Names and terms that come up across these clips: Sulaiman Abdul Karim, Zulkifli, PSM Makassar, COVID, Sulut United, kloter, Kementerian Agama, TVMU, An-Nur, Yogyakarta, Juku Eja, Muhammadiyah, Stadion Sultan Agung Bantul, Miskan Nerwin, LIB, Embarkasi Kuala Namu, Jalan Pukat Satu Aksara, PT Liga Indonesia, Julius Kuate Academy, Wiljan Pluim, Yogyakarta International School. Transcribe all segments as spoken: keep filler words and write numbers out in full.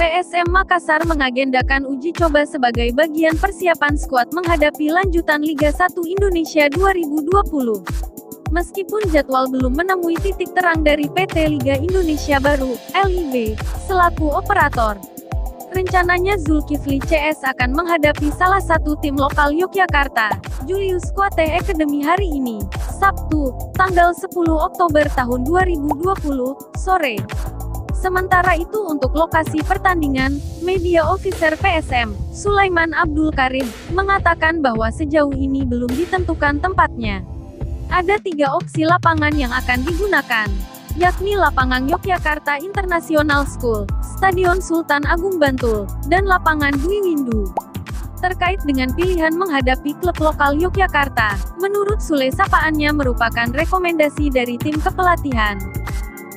P S M Makassar mengagendakan uji coba sebagai bagian persiapan skuad menghadapi lanjutan Liga satu Indonesia dua ribu dua puluh. Meskipun jadwal belum menemui titik terang dari P T Liga Indonesia baru, L I B, selaku operator. Rencananya Zulkifli C S akan menghadapi salah satu tim lokal Yogyakarta, Julius Kuate Academy hari ini, Sabtu, tanggal sepuluh Oktober tahun dua ribu dua puluh, sore. Sementara itu untuk lokasi pertandingan, media officer P S M, Sulaiman Abdul Karim, mengatakan bahwa sejauh ini belum ditentukan tempatnya. Ada tiga opsi lapangan yang akan digunakan, yakni lapangan Yogyakarta International School, Stadion Sultan Agung Bantul, dan lapangan Dwi Windu. Terkait dengan pilihan menghadapi klub lokal Yogyakarta, menurut Sule sapaannya merupakan rekomendasi dari tim kepelatihan.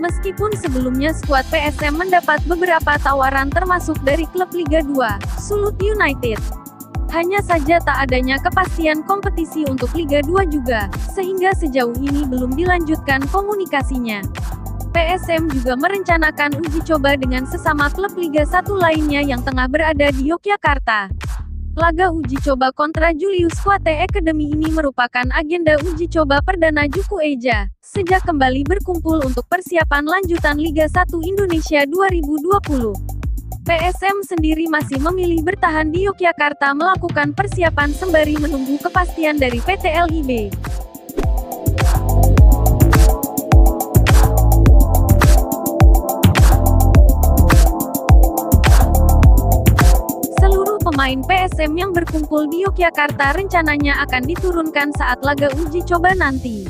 Meskipun sebelumnya skuad P S M mendapat beberapa tawaran termasuk dari klub Liga dua, Sulut United. Hanya saja tak adanya kepastian kompetisi untuk Liga dua juga, sehingga sejauh ini belum dilanjutkan komunikasinya. P S M juga merencanakan uji coba dengan sesama klub Liga satu lainnya yang tengah berada di Yogyakarta. Laga uji coba kontra Julius Kuate Academy ini merupakan agenda uji coba perdana Juku Eja, sejak kembali berkumpul untuk persiapan lanjutan Liga satu Indonesia dua ribu dua puluh. P S M sendiri masih memilih bertahan di Yogyakarta melakukan persiapan sembari menunggu kepastian dari P T L I B. Seluruh pemain P S M yang berkumpul di Yogyakarta rencananya akan diturunkan saat laga uji coba nanti.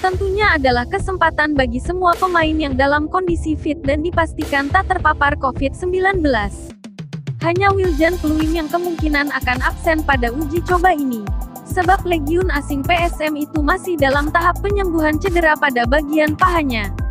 Tentunya adalah kesempatan bagi semua pemain yang dalam kondisi fit dan dipastikan tak terpapar COVID sembilan belas. Hanya Wiljan Pluim yang kemungkinan akan absen pada uji coba ini, sebab legiun asing P S M itu masih dalam tahap penyembuhan cedera pada bagian pahanya.